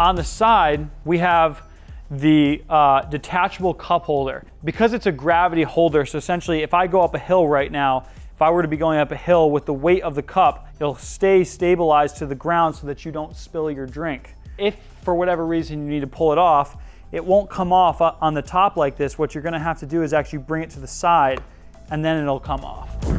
On the side, we have the detachable cup holder. Because it's a gravity holder, so essentially if I go up a hill right now, if I were to be going up a hill with the weight of the cup, it'll stay stabilized to the ground so that you don't spill your drink. If for whatever reason you need to pull it off, it won't come off on the top like this. What you're gonna have to do is actually bring it to the side and then it'll come off.